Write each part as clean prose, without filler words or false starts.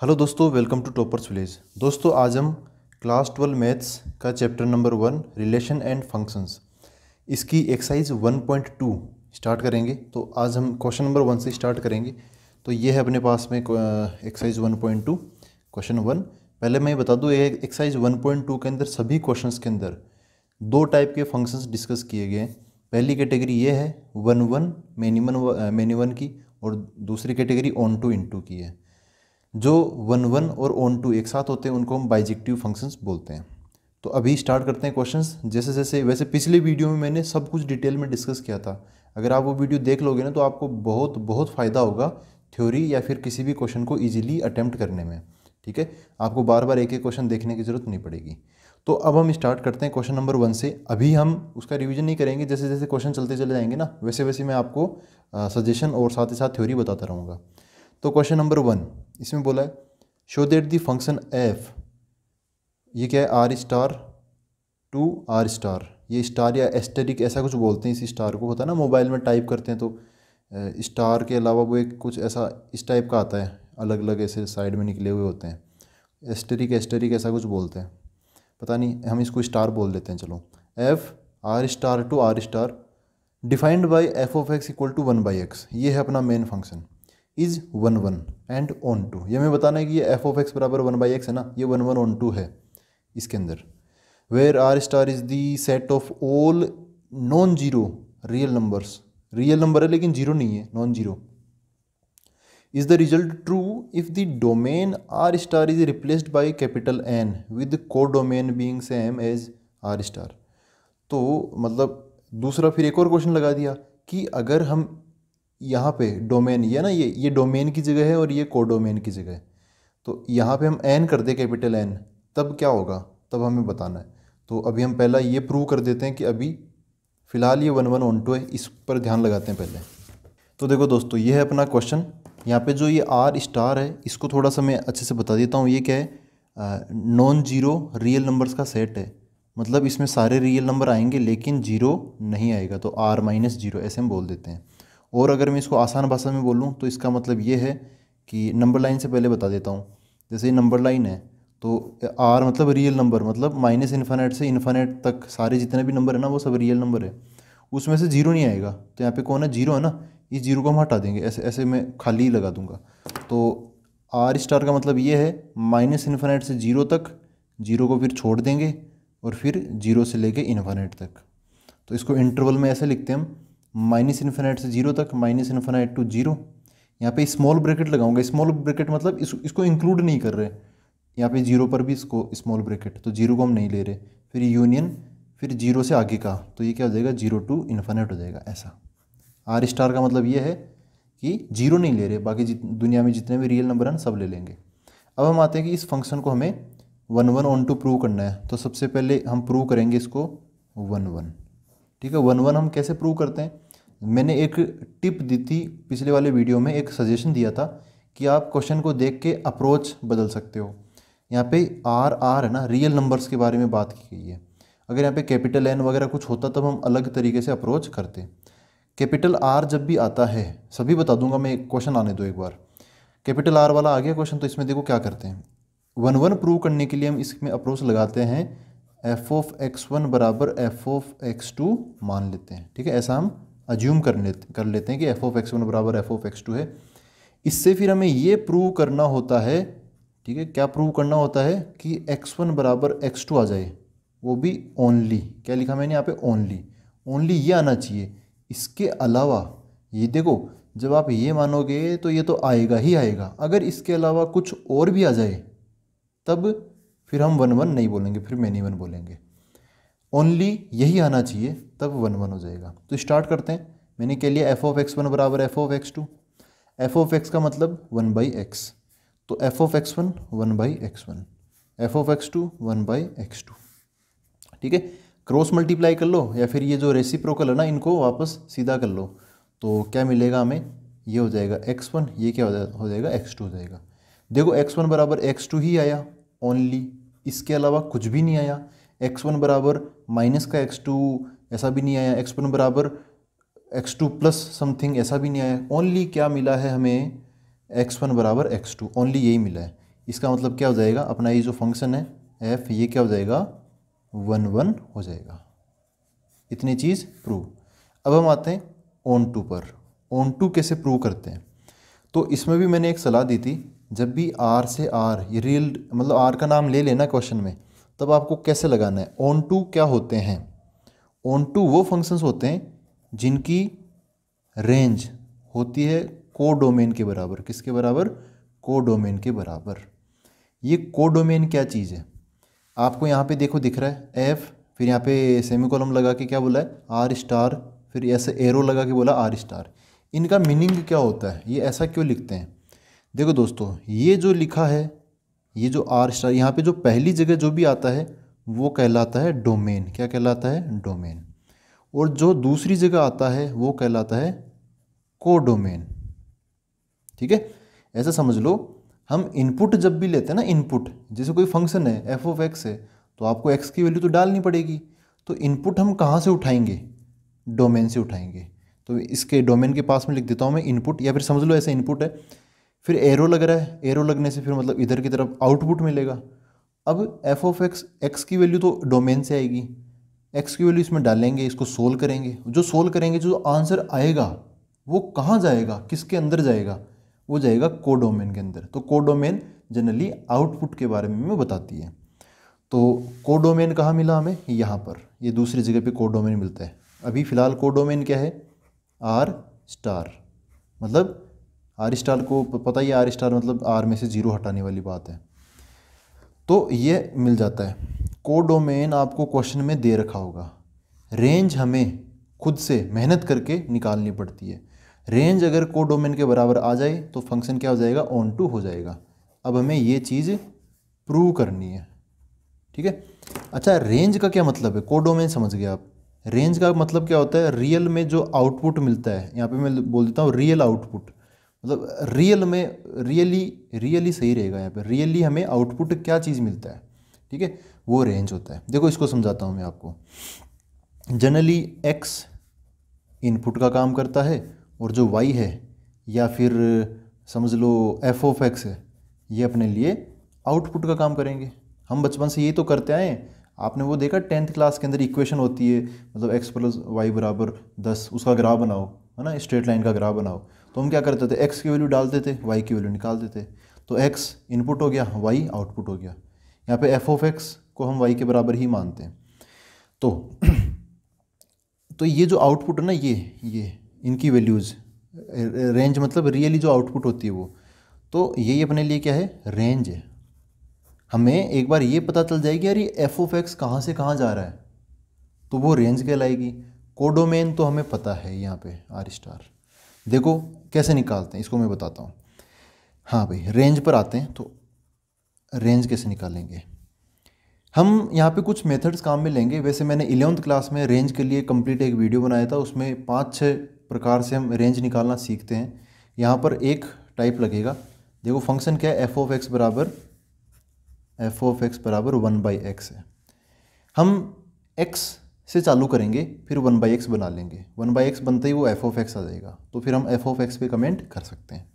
Hello दोस्तों, welcome to toppers village. दोस्तों आज हम क्लास 12 मैथ्स का chapter number 1 relation and functions इसकी एक्सरसाइज 1.2 स्टार्ट करेंगे। तो आज हम क्वेश्चन नंबर 1 से स्टार्ट करेंगे। तो ये है अपने पास में एक्सरसाइज 1.2 क्वेश्चन 1। पहले मैं बता दूँ, ये एक्सरसाइज 1.2 के अंदर सभी क्वेश्चंस के अंदर दो टाइप के फंक्शंस डिस्कस किए गए हैं। पहली कैटेगरी ये है 1-1 मैनी वन की, और दूसरी category onto into की है। जो 1-1 और ऑन टू एक साथ होते हैं उनको हम बाइजेक्टिव फंक्शंस बोलते हैं। तो अभी स्टार्ट करते हैं क्वेश्चंस जैसे जैसे। वैसे पिछले वीडियो में मैंने सब कुछ डिटेल में डिस्कस किया था, अगर आप वो वीडियो देख लोगे ना तो आपको बहुत फ़ायदा होगा थ्योरी या फिर किसी भी क्वेश्चन को ईजिली अटैम्प्ट करने में। ठीक है, आपको बार बार एक एक क्वेश्चन देखने की ज़रूरत नहीं पड़ेगी। तो अब हम स्टार्ट करते हैं क्वेश्चन नंबर 1 से। अभी हम उसका रिवीजन नहीं करेंगे, जैसे जैसे क्वेश्चन चलते चले जाएंगे ना वैसे वैसे मैं आपको सजेशन और साथ ही साथ थ्योरी बताता रहूँगा। तो क्वेश्चन नंबर 1 इसमें बोला है show that the function f, ये क्या है r star to r star, ये स्टार या एस्टेरिक ऐसा कुछ बोलते हैं इस स्टार को, होता है ना मोबाइल में टाइप करते हैं तो स्टार के अलावा वो एक कुछ ऐसा इस टाइप का आता है, अलग अलग ऐसे साइड में निकले हुए होते हैं, एस्टेरिक ऐसा कुछ बोलते हैं, पता नहीं हम इसको स्टार बोल देते हैं। चलो, f r star to r star defined by f(x) = 1/x, ये है अपना main function, is 1-1 and onto. ये हमें बताना है कि ये f(x) = 1/x है ना, ये 1-1 ऑन टू है इसके अंदर। Where r star is the set of all non zero real numbers, real number है लेकिन जीरो नहीं है, non zero, is the result true if the domain r star is replaced by capital N with codomain being same as r star. तो मतलब दूसरा फिर एक और क्वेश्चन लगा दिया कि अगर हम यहाँ पे डोमेन, ये ना ये डोमेन की जगह है और ये कोडोमेन की जगह है, तो यहाँ पे हम n कर दे कैपिटल N, तब क्या होगा, तब हमें बताना है। तो अभी हम पहला ये प्रूव कर देते हैं कि अभी फ़िलहाल ये 1-1 ऑन टू है, इस पर ध्यान लगाते हैं पहले। तो देखो दोस्तों, ये है अपना क्वेश्चन। यहाँ पे जो ये r स्टार है इसको थोड़ा सा मैं अच्छे से बता देता हूँ। ये क्या है, नॉन जीरो रियल नंबर्स का सेट है, मतलब इसमें सारे रियल नंबर आएंगे लेकिन जीरो नहीं आएगा, तो r - 0 ऐसे हम बोल देते हैं। और अगर मैं इसको आसान भाषा में बोलूं तो इसका मतलब ये है कि नंबर लाइन से पहले बता देता हूं, जैसे ये नंबर लाइन है तो r मतलब रियल नंबर, मतलब -∞ से इन्फिनिट तक सारे जितने भी नंबर है ना वो सब रियल नंबर है, उसमें से जीरो नहीं आएगा। तो यहाँ पे कौन है, जीरो है ना, इस जीरो को हम हटा देंगे, ऐसे ऐसे मैं खाली लगा दूंगा। तो r स्टार का मतलब ये है -∞ से 0 तक, 0 को फिर छोड़ देंगे और फिर 0 से लेके इन्फिनिट तक। तो इसको इंटरवल में ऐसे लिखते हैं हम, -∞ से 0 तक, -∞ to 0। यहाँ पे स्मॉल ब्रैकेट लगाऊंगा, स्मॉल ब्रैकेट मतलब इसको इंक्लूड नहीं कर रहे, यहाँ पे 0 पर भी इसको स्मॉल ब्रैकेट, तो 0 को हम नहीं ले रहे, फिर यूनियन, फिर 0 से आगे का, तो ये क्या हो जाएगा, 0 to ∞ हो जाएगा ऐसा। r स्टार का मतलब ये है कि 0 नहीं ले रहे, बाकी दुनिया में जितने भी रियल नंबर हैं सब ले लेंगे। अब हम आते हैं कि इस फंक्शन को हमें 1-1 ऑन टू प्रूव करना है। तो सबसे पहले हम प्रूव करेंगे इसको 1-1। ठीक है, 1-1 हम कैसे प्रूव करते हैं, मैंने एक टिप दी थी पिछले वाले वीडियो में, एक सजेशन दिया था कि आप क्वेश्चन को देख के अप्रोच बदल सकते हो। यहाँ पे r है ना, रियल नंबर्स के बारे में बात की गई है, अगर यहाँ पे कैपिटल N वगैरह कुछ होता तब हम अलग तरीके से अप्रोच करते। कैपिटल R जब भी आता है, सभी बता दूंगा मैं, क्वेश्चन आने दो एक बार। कैपिटल R वाला आ गया क्वेश्चन, तो इसमें देखो क्या करते हैं, 1-1 प्रूव करने के लिए हम इसमें अप्रोच लगाते हैं, f(x1) = f(x2) मान लेते हैं। ठीक है, ऐसा हम अज्यूम कर लेते हैं कि f(x1) = f(x2) है। इससे फिर हमें ये प्रूव करना होता है, ठीक है, क्या प्रूव करना होता है कि x1 बराबर x2 आ जाए, वो भी ओनली। क्या लिखा मैंने यहाँ पे, ओनली ये आना चाहिए, इसके अलावा ये देखो जब आप ये मानोगे तो ये तो आएगा ही आएगा, अगर इसके अलावा कुछ और भी आ जाए तब फिर हम 1-1 नहीं बोलेंगे, फिर मैनी 1 बोलेंगे। ओनली यही आना चाहिए तब 1-1 हो जाएगा। तो स्टार्ट करते हैं, मैंने क्या लिया, f(x1) = f(x2)। f(x) का मतलब 1/x, तो f(x1) 1/x1, f(x2) 1/x2। ठीक है, क्रॉस मल्टीप्लाई कर लो या फिर ये जो रेसिप्रोकल है ना इनको वापस सीधा कर लो, तो क्या मिलेगा हमें, ये हो जाएगा x1, ये क्या हो जाएगा, x2 हो जाएगा। देखो x1 बराबर x2 ही आया ओनली, इसके अलावा कुछ भी नहीं आया। x1 बराबर -का x2 ऐसा भी नहीं आया, x1 बराबर x2 प्लस समथिंग ऐसा भी नहीं आया। ओनली क्या मिला है हमें, x1 बराबर x2, ओनली यही मिला है। इसका मतलब क्या हो जाएगा, अपना ये जो फंक्शन है एफ ये क्या हो जाएगा 1 1 हो जाएगा। इतनी चीज़ प्रूव। अब हम आते हैं ऑन टू पर। ऑन टू कैसे प्रूव करते हैं, तो इसमें भी मैंने एक सलाह दी थी, जब भी आर से आर ये रियल मतलब आर का नाम ले लेना क्वेश्चन में, तब आपको कैसे लगाना है। ऑन टू क्या होते हैं, ऑन टू वो फंक्शंस होते हैं जिनकी रेंज होती है कोडोमेन के बराबर। किसके बराबर, कोडोमेन के बराबर। ये कोडोमेन क्या चीज़ है, आपको यहाँ पे देखो दिख रहा है एफ, फिर यहाँ पे सेमीकोलन लगा के क्या बोला है आर स्टार, फिर ऐसे एरो लगा के बोला आर स्टार। इनका मीनिंग क्या होता है, ये ऐसा क्यों लिखते हैं। देखो दोस्तों, ये जो लिखा है, ये जो आर स्टार यहाँ पे जो पहली जगह जो भी आता है वो कहलाता है डोमेन। क्या कहलाता है, डोमेन। और जो दूसरी जगह आता है वो कहलाता है कोडोमेन। ठीक है, ऐसा समझ लो। हम इनपुट जब भी लेते हैं ना, इनपुट जैसे कोई फंक्शन है एफ ऑफ एक्स है, तो आपको एक्स की वैल्यू तो डालनी पड़ेगी। तो इनपुट हम कहाँ से उठाएंगे, डोमेन से उठाएंगे। तो इसके डोमेन के पास में लिख देता हूँ मैं इनपुट, या फिर समझ लो ऐसे इनपुट है, फिर एरो लग रहा है, एरो लगने से फिर मतलब इधर की तरफ आउटपुट मिलेगा। अब एफ ऑफ एक्स, एक्स की वैल्यू तो डोमेन से आएगी, एक्स की वैल्यू इसमें डालेंगे, इसको सोल्व करेंगे। जो सोल्व करेंगे, जो आंसर आएगा वो कहाँ जाएगा, किसके अंदर जाएगा, वो जाएगा कोडोमेन के अंदर। तो कोडोमेन जनरली आउटपुट के बारे में बताती है। तो कोडोमेन कहाँ मिला हमें, यहाँ पर, ये दूसरी जगह पे कोडोमेन मिलता है। अभी फ़िलहाल कोडोमेन क्या है, आर स्टार। मतलब आर स्टार को पता ही, आर स्टार मतलब आर में से जीरो हटाने वाली बात है। तो ये मिल जाता है कोडोमेन, आपको क्वेश्चन में दे रखा होगा। रेंज हमें खुद से मेहनत करके निकालनी पड़ती है। रेंज अगर कोडोमेन के बराबर आ जाए तो फंक्शन क्या हो जाएगा, ऑन टू हो जाएगा। अब हमें ये चीज़ प्रूव करनी है। ठीक है, अच्छा रेंज का क्या मतलब है, कोडोमेन समझ गए आप। रेंज का मतलब क्या होता है, रियल में जो आउटपुट मिलता है। यहाँ पे मैं बोल देता हूँ रियल आउटपुट, मतलब रियल में, रियली सही रहेगा यहाँ पे, रियली हमें आउटपुट क्या चीज़ मिलता है, ठीक है, वो रेंज होता है। देखो इसको समझाता हूँ मैं आपको। जनरली एक्स इनपुट का काम करता है, और जो वाई है या फिर समझ लो एफ ऑफ एक्स है, ये अपने लिए आउटपुट का काम करेंगे। हम बचपन से यही तो करते आए हैं। आपने वो देखा 10th क्लास के अंदर इक्वेशन होती है, मतलब एक्स प्लस वाई बराबर 10, उसका ग्राफ बनाओ, है ना, स्ट्रेट लाइन का ग्राफ बनाओ। तो हम क्या करते थे, एक्स की वैल्यू डालते थे, वाई की वैल्यू निकालते थे। तो एक्स इनपुट हो गया, वाई आउटपुट हो गया। यहाँ पे एफ ऑफ एक्स को हम वाई के बराबर ही मानते हैं। तो ये जो आउटपुट है ना, ये इनकी वैल्यूज़ रेंज मतलब रियली जो आउटपुट होती है वो, तो यही अपने लिए क्या है, रेंज है। हमें एक बार ये पता चल जाएगी यार ये एफ ऑफ एक्स कहाँ से कहाँ जा रहा है, तो वो रेंज कहलाएगी। कोडोमेन तो हमें पता है, यहाँ पे आर स्टार। देखो कैसे निकालते हैं, इसको मैं बताता हूँ। हाँ भाई, रेंज पर आते हैं। तो रेंज कैसे निकालेंगे, हम यहाँ पे कुछ मेथड्स काम में लेंगे। वैसे मैंने 11th क्लास में रेंज के लिए कंप्लीट एक वीडियो बनाया था, उसमें 5-6 प्रकार से हम रेंज निकालना सीखते हैं। यहाँ पर एक टाइप लगेगा। देखो फंक्शन क्या है, एफ ऑफ एक्स बराबर 1/x है। हम x से चालू करेंगे, फिर 1/x बना लेंगे। 1/x बनते ही वो एफ ऑफ एक्स आ जाएगा। तो फिर हम एफ ऑफ एक्स पे कमेंट कर सकते हैं।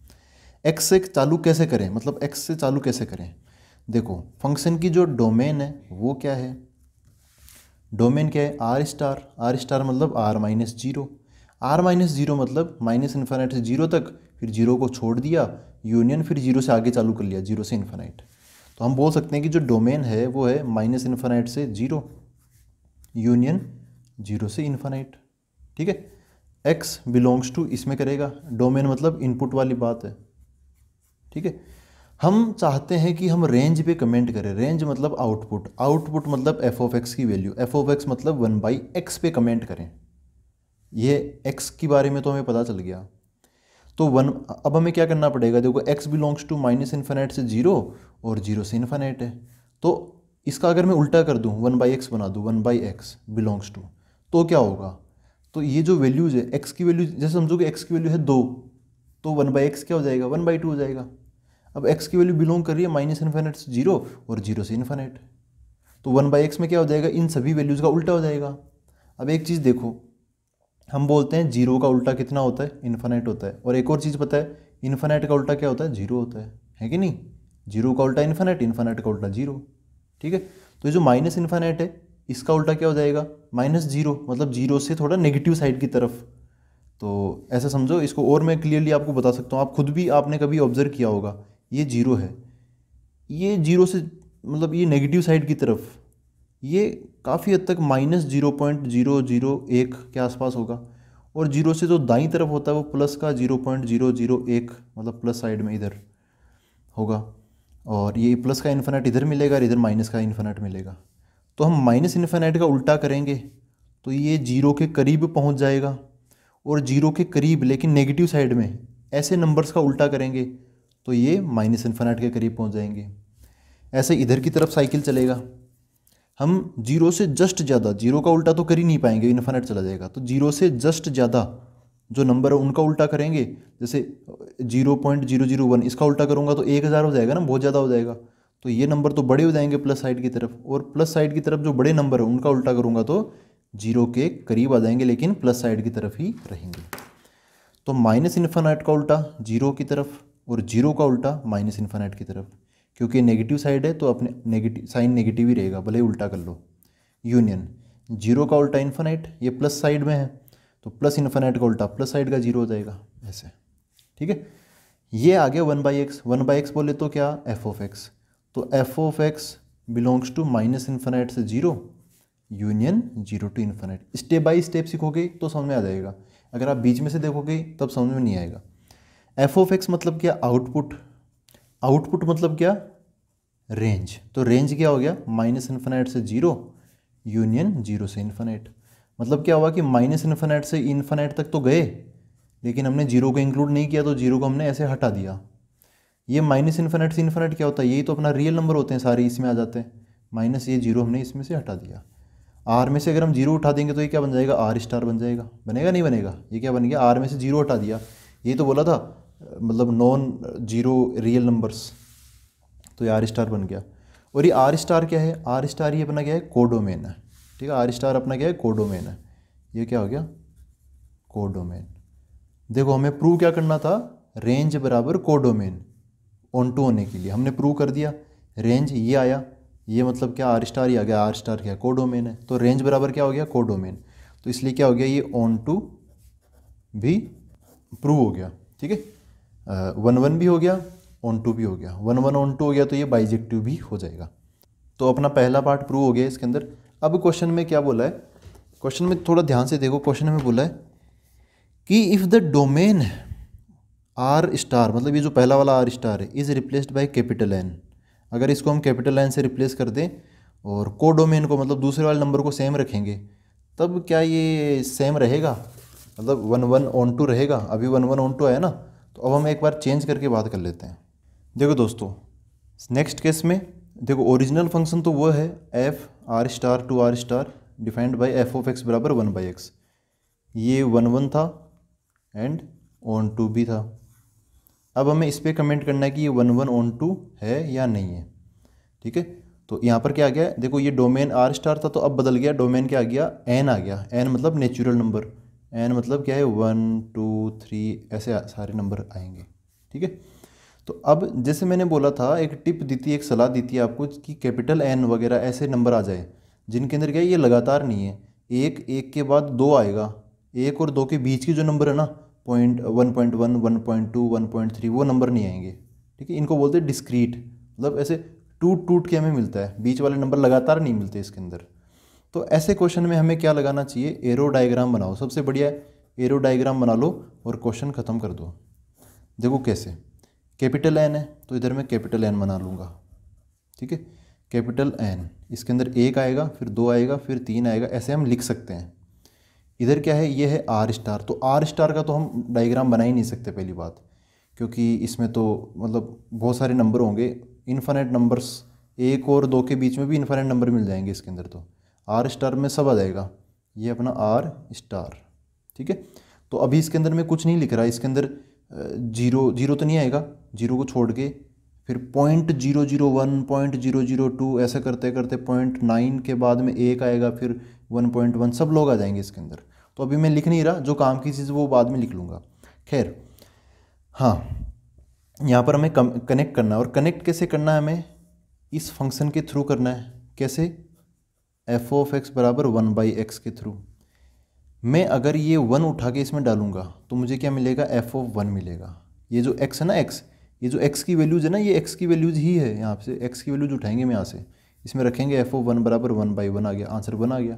x से चालू कैसे करें, मतलब x से चालू कैसे करें। देखो फंक्शन की जो डोमेन है वो क्या है, डोमेन क्या है, आर स्टार। आर स्टार मतलब r - 0। r - 0 मतलब -∞ से 0 तक, फिर 0 को छोड़ दिया, यूनियन फिर 0 से आगे चालू कर लिया, 0 से ∞। तो हम बोल सकते हैं कि जो डोमेन है वो है -∞ से 0 यूनियन 0 से ∞। ठीक है, एक्स बिलोंग्स टू इसमें करेगा, डोमेन मतलब इनपुट वाली बात है। ठीक है, हम चाहते हैं कि हम रेंज पे कमेंट करें। रेंज मतलब आउटपुट, आउटपुट मतलब एफ ऑफ एक्स की वैल्यू, एफ ऑफ एक्स मतलब 1/x पे कमेंट करें। ये x के बारे में तो हमें पता चल गया। तो अब हमें क्या करना पड़ेगा, देखो x बिलोंग्स टू -∞ से 0 और 0 से ∞ है। तो इसका अगर मैं उल्टा कर दूँ, 1/x बना दूँ, 1/x बिलोंग्स टू, तो क्या होगा। तो ये जो वैल्यूज़ है, x की वैल्यू जैसे समझो कि x की वैल्यू है 2, तो 1/x क्या हो जाएगा, 1/2 हो जाएगा। अब x की वैल्यू बिलोंग कर रही है -∞ से 0 और 0 से ∞। तो 1/x में क्या हो जाएगा, इन सभी वैल्यूज़ का उल्टा हो जाएगा। अब एक चीज़ देखो, हम बोलते हैं 0 का उल्टा कितना होता है, इन्फिनाइट होता है। और एक और चीज़ पता है, इन्फिनाइट का उल्टा क्या होता है, 0 होता है कि नहीं। जीरो का उल्टा इन्फिनाइट, इन्फिनाइट का उल्टा जीरो, ठीक है। तो जो माइनस इन्फिनाइट है इसका उल्टा क्या हो जाएगा, माइनस जीरो, मतलब जीरो से थोड़ा नेगेटिव साइड की तरफ। तो ऐसा समझो इसको, और मैं क्लियरली आपको बता सकता हूँ, आप खुद भी आपने कभी ऑब्जर्व किया होगा, ये जीरो है, ये जीरो से मतलब ये नेगेटिव साइड की तरफ, ये काफ़ी हद तक माइनस 0.001 के आसपास होगा, और जीरो से जो दाईं तरफ होता है वो प्लस का 0.001 मतलब प्लस साइड में इधर होगा, और ये प्लस का इन्फिनिट इधर मिलेगा और इधर माइनस का इन्फिनिट मिलेगा। तो हम माइनस इन्फिनिट का उल्टा करेंगे तो ये जीरो के करीब पहुंच जाएगा, और जीरो के करीब लेकिन नेगेटिव साइड में ऐसे नंबर्स का उल्टा करेंगे तो ये माइनस इन्फिनिट के करीब पहुँच जाएंगे। ऐसे इधर की तरफ साइकिल चलेगा, हम जीरो से जस्ट ज़्यादा, जीरो का उल्टा तो कर ही नहीं पाएंगे, इन्फिनिट चला जाएगा, तो जीरो से जस्ट ज़्यादा जो नंबर है उनका उल्टा करेंगे। जैसे 0.001 इसका उल्टा करूँगा तो 1000 हो जाएगा ना, बहुत ज़्यादा हो जाएगा, तो ये नंबर तो बड़े हो जाएंगे प्लस साइड की तरफ, और प्लस साइड की तरफ जो बड़े नंबर है उनका उल्टा करूँगा तो जीरो के करीब आ जाएंगे लेकिन प्लस साइड की तरफ ही रहेंगे। तो माइनस इन्फिनिट का उल्टा जीरो की तरफ और जीरो का उल्टा माइनस इन्फिनिट की तरफ, क्योंकि नेगेटिव साइड है तो अपने नेगेटिव साइन नेगेटिव ही रहेगा भले ही उल्टा कर लो। यूनियन जीरो का उल्टा इन्फिनाइट, ये प्लस साइड में है तो प्लस इन्फिनाइट का उल्टा प्लस साइड का जीरो हो जाएगा, ऐसे, ठीक है। ये आ गया 1/x। 1/x बोले तो क्या, f(x), तो f(x) belongs to minus infinite से zero union zero to infinite. Step by step सीखोगे तो समझ में आ जाएगा, अगर आप बीच में से देखोगे तब समझ में नहीं आएगा। f(x) मतलब क्या, आउटपुट, आउटपुट मतलब क्या, रेंज। तो रेंज क्या हो गया, माइनस इन्फिनाइट से जीरो यूनियन जीरो से इन्फिनाइट। मतलब क्या हुआ कि माइनस इन्फिनाइट से इन्फिनाइट तक तो गए लेकिन हमने जीरो को इंक्लूड नहीं किया, तो जीरो को हमने ऐसे हटा दिया। ये माइनस इन्फिनाइट से इन्फिनाइट क्या होता है, यही तो अपना रियल नंबर होते हैं सारे, इसमें आ जाते हैं माइनस, ये जीरो हमने इसमें से हटा दिया। आर में से अगर हम जीरो उठा देंगे तो ये क्या बन जाएगा, r* बन जाएगा, बनेगा नहीं बनेगा, ये क्या बन गया, आर में से जीरो हटा दिया, यही तो बोला था मतलब नॉन जीरो रियल नंबर्स, तो ये r* बन गया। और ये r* क्या है, r* ये अपना क्या है, कोडोमेन है, ठीक है, r* अपना क्या है, कोडोमेन है, ये क्या हो गया, कोडोमेन। देखो हमें प्रूव क्या करना था, रेंज बराबर कोडोमेन, ऑन टू होने के लिए हमने प्रूव कर दिया। रेंज ये आया, ये मतलब क्या r* ही आ गया, r* क्या है, कोडोमेन है, तो रेंज बराबर क्या हो गया, कोडोमेन, तो इसलिए क्या हो गया, ये ऑन टू भी प्रूव हो गया, ठीक है। 1/1 भी हो गया, ऑन 2 भी हो गया, 1/1 ऑन 2 हो गया, तो ये बाइजेक्टिव भी हो जाएगा। तो अपना पहला पार्ट प्रूव हो गया इसके अंदर। अब क्वेश्चन में क्या बोला है, क्वेश्चन में थोड़ा ध्यान से देखो, क्वेश्चन में बोला है कि इफ़ द डोमेन r* मतलब ये जो पहला वाला r* है इज़ रिप्लेस्ड बाय N, अगर इसको हम N से रिप्लेस कर दें और कोडोमेन को मतलब दूसरे वाले नंबर को सेम रखेंगे तब क्या ये सेम रहेगा, मतलब 1/1 ऑन 2 रहेगा। अभी 1/1 ऑन 2 आया ना, तो अब हम एक बार चेंज करके बात कर लेते हैं। देखो दोस्तों नेक्स्ट केस में देखो, ओरिजिनल फंक्शन तो वो है f r* to r* defined by f(x) बराबर 1/x। ये 1/1 था एंड ऑन 2 भी था। अब हमें इस पर कमेंट करना है कि ये 1/1 ऑन 2 है या नहीं है, ठीक है। तो यहाँ पर क्या आ गया, देखो ये डोमेन r* था तो अब बदल गया, डोमेन क्या आ गया, n आ गया। n मतलब नेचुरल नंबर, n मतलब क्या है, 1 2 3 ऐसे सारे नंबर आएंगे, ठीक है। तो अब जैसे मैंने बोला था, एक टिप दी थी, एक सलाह दी थी आपको कि N वगैरह ऐसे नंबर आ जाए जिनके अंदर क्या ये लगातार नहीं है, एक एक के बाद 2 आएगा, 1 और 2 के बीच की जो नंबर है ना, 0.1 1.2 1.3 वो नंबर नहीं आएंगे, ठीक है। इनको बोलते हैं डिस्क्रीट, मतलब ऐसे टूट टूट के हमें मिलता है, बीच वाले नंबर लगातार नहीं मिलते इसके अंदर। तो ऐसे क्वेश्चन में हमें क्या लगाना चाहिए, एरो डायग्राम बनाओ, सबसे बढ़िया एरो डायग्राम बना लो और क्वेश्चन ख़त्म कर दो। देखो कैसे, N है तो इधर मैं N बना लूँगा, ठीक है, N इसके अंदर 1 आएगा, फिर 2 आएगा, फिर 3 आएगा, ऐसे हम लिख सकते हैं। इधर क्या है, ये है r*, तो r* का तो हम डायग्राम बना ही नहीं सकते पहली बात, क्योंकि इसमें तो मतलब बहुत सारे नंबर होंगे, इन्फिनिट नंबर्स, 1 और 2 के बीच में भी इन्फिनिट नंबर मिल जाएंगे इसके अंदर, तो r* में सब आ जाएगा, ये अपना r*, ठीक है। तो अभी इसके अंदर मैं कुछ नहीं लिख रहा, इसके अंदर जीरो तो नहीं आएगा, जीरो को छोड़ के फिर 0.001 0.002 ऐसे करते करते 0.9 के बाद में 1 आएगा, फिर 1.1 सब लोग आ जाएंगे इसके अंदर। तो अभी मैं लिख नहीं रहा, जो काम की चीज़ वो बाद में लिख लूँगा। खैर हाँ, यहाँ पर हमें कनेक्ट करना है, और कनेक्ट कैसे करना है, हमें इस फंक्शन के थ्रू करना है। कैसे? f(x = 1/x) के थ्रू। मैं अगर ये 1 उठा के इसमें डालूँगा तो मुझे क्या मिलेगा? f(1) मिलेगा। ये जो x है ना, x, ये जो x की वैल्यूज़ है ना, ये x की वैल्यूज़ ही है। यहाँ से x की वैल्यूज उठाएंगे, मैं यहाँ से इसमें रखेंगे f(1 = 1/1) आ गया, आंसर 1 आ गया।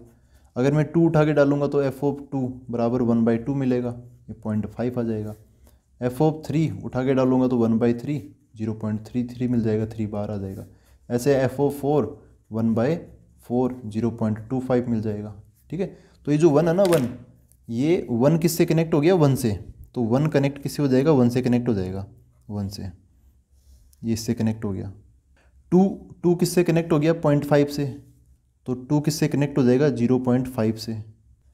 अगर मैं 2 उठा के डालूँगा तो f(2 = 1/2) मिलेगा, ये 0.5 आ जाएगा। f(3) उठा के डालूँगा तो 1/3 0.33 मिल जाएगा, 3 बार आ जाएगा। ऐसे f(4) 1/4 0.25 मिल जाएगा। ठीक है, तो ये जो 1 है ना, 1, ये 1 किससे कनेक्ट हो गया? 1 से। तो 1 कनेक्ट किससे हो जाएगा? 1 से कनेक्ट हो जाएगा, 1 से। ये इससे कनेक्ट हो गया। 2 किससे कनेक्ट हो गया? 0.5 से। तो 2 किससे कनेक्ट हो जाएगा? 0.5 से।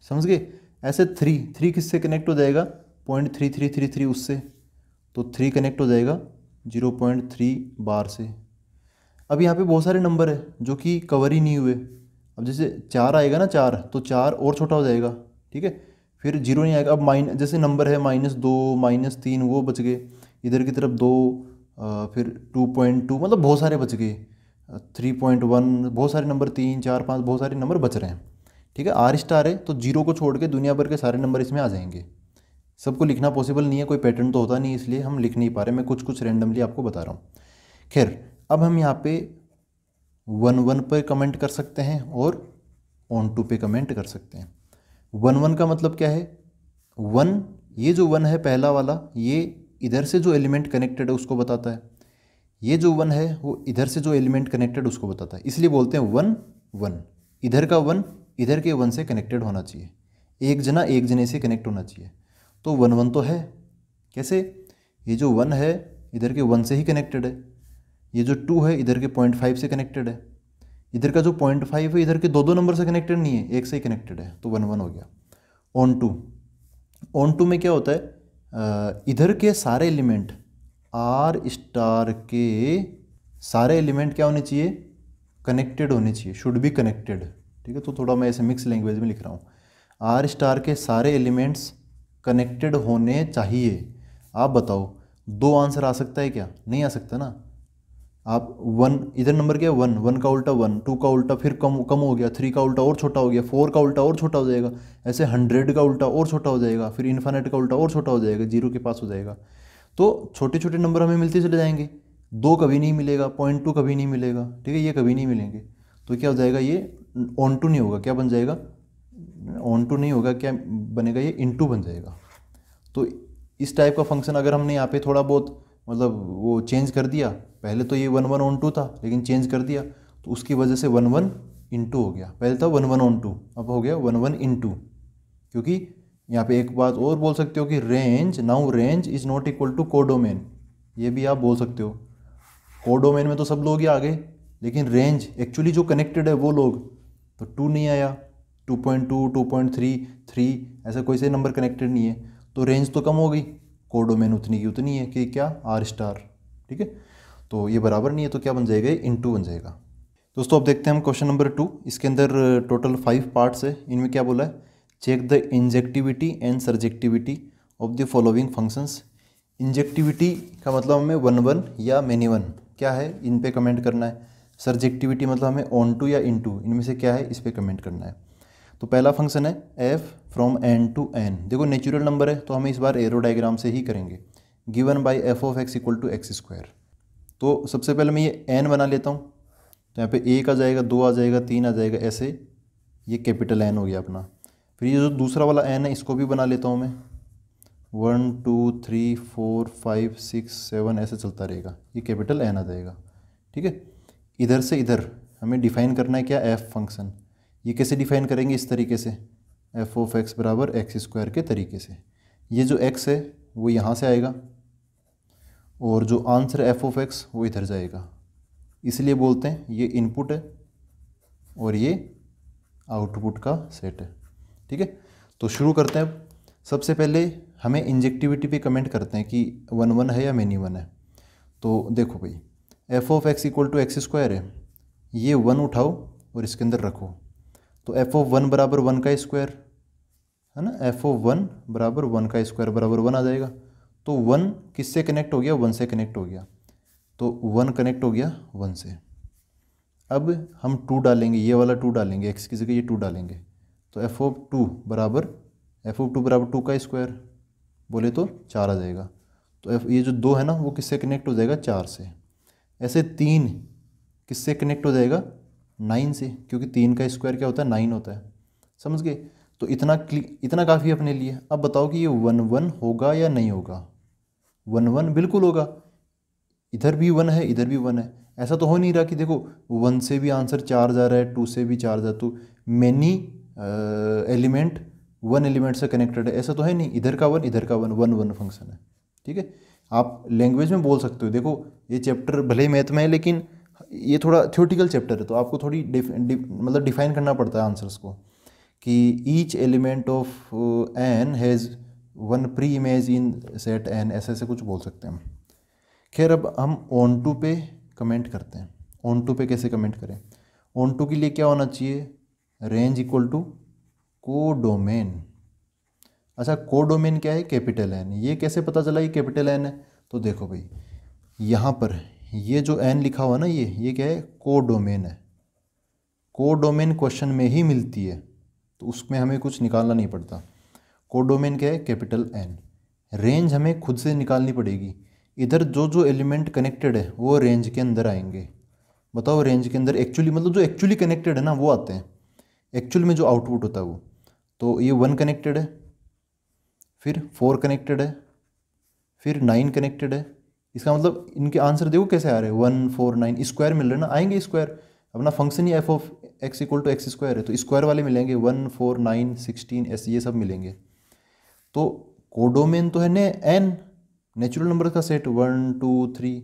समझ गए? ऐसे 3 किससे कनेक्ट हो जाएगा? 0.3333 उससे। तो 3 कनेक्ट हो जाएगा 0.3 बार से। अब यहाँ पे बहुत सारे नंबर है जो कि कवर ही नहीं हुए। अब जैसे 4 आएगा ना, 4, तो 4 और छोटा हो जाएगा। ठीक है, फिर 0 नहीं आएगा। अब जैसे नंबर है -2 -3, वो बच गए इधर की तरफ 2, फिर 2.2, मतलब बहुत सारे बच गए, 3.1, बहुत सारे नंबर, 3, 4, 5, बहुत सारे नंबर बच रहे हैं। ठीक है, R* है तो 0 को छोड़ के दुनिया भर के सारे नंबर इसमें आ जाएंगे। सबको लिखना पॉसिबल नहीं है, कोई पैटर्न तो होता नहीं, इसलिए हम लिख नहीं पा रहे। मैं कुछ रैंडमली आपको बता रहा हूँ। खैर, अब हम यहाँ पे 1-1 पे कमेंट कर सकते हैं और on to पे कमेंट कर सकते हैं। 1-1 का मतलब क्या है? 1, ये जो 1 है पहला वाला, ये इधर से जो एलिमेंट कनेक्टेड है उसको बताता है। ये जो 1 है वो इधर से जो एलिमेंट कनेक्टेड उसको बताता है, इसलिए बोलते हैं 1-1। इधर का 1 इधर के 1 से कनेक्टेड होना चाहिए, एक जना एक जने से कनेक्ट होना चाहिए। तो 1-1 तो है। कैसे? ये जो 1 है इधर के 1 से ही कनेक्टेड है, ये जो 2 है इधर के 0.5 से कनेक्टेड है, इधर का जो 0.5 है इधर के 2-2 नंबर से कनेक्टेड नहीं है, एक से ही कनेक्टेड है, तो 1-1 हो गया। on to में क्या होता है? इधर के सारे एलिमेंट, R* के सारे एलिमेंट क्या होने चाहिए? कनेक्टेड होने चाहिए, शुड बी कनेक्टेड। ठीक है, तो थोड़ा मैं ऐसे मिक्स लैंग्वेज में लिख रहा हूँ। R* के सारे एलिमेंट्स कनेक्टेड होने चाहिए। आप बताओ, 2 आंसर आ सकता है क्या? नहीं आ सकता ना। आप 1, इधर नंबर क्या है? 1 का उल्टा 1, 2 का उल्टा फिर कम हो गया, 3 का उल्टा और छोटा हो गया, 4 का उल्टा और छोटा हो जाएगा, ऐसे 100 का उल्टा और छोटा हो जाएगा, फिर इन्फिनिट का उल्टा और छोटा हो जाएगा, 0 के पास हो जाएगा। तो छोटे छोटे नंबर हमें मिलते चले जाएंगे। 2 कभी नहीं मिलेगा, 0.2 कभी नहीं मिलेगा, ठीक है, ये कभी नहीं मिलेंगे। तो क्या हो जाएगा? ये on to नहीं होगा, क्या बन जाएगा? on to नहीं होगा, क्या बनेगा? ये into बन जाएगा। तो इस टाइप का फंक्शन अगर हमने यहाँ पे थोड़ा बहुत, मतलब वो चेंज कर दिया, पहले तो ये 1-1 on to था लेकिन चेंज कर दिया, तो उसकी वजह से 1-1 into हो गया। पहले था 1-1 on to, अब हो गया 1-1 into। क्योंकि यहाँ पे एक बात और बोल सकते हो कि range, now range is not equal to codomain, ये भी आप बोल सकते हो। कोडोमेन में तो सब लोग ही आ गए, लेकिन रेंज एक्चुअली जो कनेक्टेड है वो लोग, तो 2 नहीं आया, 2.2, 2.3, 3, ऐसा कोई से नंबर कनेक्टेड नहीं है, तो रेंज तो कम हो गई, कोडोमेन उतनी की उतनी है कि क्या? R*। ठीक है, तो ये बराबर नहीं है, तो क्या बन जाएगा? into बन जाएगा। दोस्तों, अब देखते हैं हम क्वेश्चन नंबर 2। इसके अंदर टोटल 5 पार्ट्स है। इनमें क्या बोला है? Check the injectivity and surjectivity of the following functions. Injectivity का मतलब हमें 1-1 या many-1, क्या है, इन पे कमेंट करना है। सर्जेक्टिविटी मतलब हमें on to या into, इनमें से क्या है, इस पे कमेंट करना है। तो पहला फंक्शन है f from n to n। देखो नेचुरल नंबर है तो हमें इस बार एरो डायग्राम से ही करेंगे। Given by f(x = x²। तो सबसे पहले मैं ये n बना लेता हूँ, तो यहाँ पे 1 आ जाएगा, 2 आ जाएगा, 3 आ जाएगा, ऐसे ये कैपिटल N हो गया अपना। फिर ये जो दूसरा वाला n है इसको भी बना लेता हूँ मैं, 1 2 3 4 5 6 7, ऐसे चलता रहेगा, ये कैपिटल N आ जाएगा। ठीक है, इधर से इधर हमें डिफाइन करना है क्या? f function. ये कैसे डिफाइन करेंगे? इस तरीके से, f(x = x²) के तरीके से। ये जो x है वो यहाँ से आएगा और जो आंसर f(x) वो इधर जाएगा, इसलिए बोलते हैं ये इनपुट है और ये आउटपुट का सेट है। ठीक है, तो शुरू करते हैं। अब सबसे पहले हमें इंजेक्टिविटी पे कमेंट करते हैं कि 1-1 है या many-1 है। तो देखो भाई, f(x = x² है, ये 1 उठाओ और इसके अंदर रखो, तो f(1 = 1 का स्क्वायर है ना, f(1 = 1 का स्क्वायर) 1 आ जाएगा। तो वन किससे कनेक्ट हो गया, वन से कनेक्ट हो गया, तो वन कनेक्ट हो गया वन से। अब हम टू डालेंगे, ये वाला टू डालेंगे, एक्स की जगह ये टू डालेंगे, तो एफ ऑफ टू बराबर टू का स्क्वायर बोले तो चार आ जाएगा। तो एफ ये जो दो है ना वो किससे कनेक्ट हो जाएगा, चार से। ऐसे तीन किससे कनेक्ट हो जाएगा, नाइन से, क्योंकि तीन का स्क्वायर क्या होता है, नाइन होता है। समझ गए, तो इतना काफ़ी है अपने लिए। अब बताओ कि ये 1-1 होगा या नहीं होगा। 1-1 बिल्कुल होगा, इधर भी 1 है इधर भी 1 है, ऐसा तो हो नहीं रहा कि देखो 1 से भी आंसर 4 जा रहा है 2 से भी 4 जा, तो मैनी एलिमेंट 1 एलिमेंट से कनेक्टेड है, ऐसा तो है नहीं। इधर का 1 इधर का 1, 1-1 फंक्शन है। ठीक है, आप लैंग्वेज में बोल सकते हो, देखो ये चैप्टर भले ही मैथ में है लेकिन ये थोड़ा थ्योरेटिकल चैप्टर है, तो आपको थोड़ी मतलब डिफाइन करना पड़ता है आंसर्स को, कि each element of N has one pre image in set N, ऐसे ऐसे कुछ बोल सकते हैं हम। खैर, अब हम ऑन टू पे कमेंट करते हैं। ऑन टू पे कैसे कमेंट करें, ऑन टू के लिए क्या होना चाहिए, रेंज इक्वल टू कोडोमेन। अच्छा, कोडोमेन क्या है, कैपिटल एन। ये कैसे पता चला ये कैपिटल एन है, तो देखो भाई यहाँ पर ये जो एन लिखा हुआ ना ये क्या है, कोडोमेन है। कोडोमेन क्वेश्चन में ही मिलती है, तो उसमें हमें कुछ निकालना नहीं पड़ता। कोडोमेन क्या है, कैपिटल एन। रेंज हमें खुद से निकालनी पड़ेगी, इधर जो जो एलिमेंट कनेक्टेड है वो रेंज के अंदर आएंगे। बताओ रेंज के अंदर एक्चुअली मतलब जो एक्चुअली कनेक्टेड है ना वो आते हैं, एक्चुअल में जो आउटपुट होता है वो। तो ये 1 कनेक्टेड है, फिर 4 कनेक्टेड है, फिर 9 कनेक्टेड है। इसका मतलब इनके आंसर देखो कैसे आ रहे हैं, 1, 4, 9, स्क्वायर मिल रहे हैं ना, आएंगे स्क्वायर। अपना फंक्शन ही f of x equal to x square है, तो स्क्वायर वाले मिलेंगे 1, 4, 9, 16 ऐसे ये सब मिलेंगे। तो कोडोमेन तो है ने एन, नेचुरल नंबर का सेट 1, 2, 3,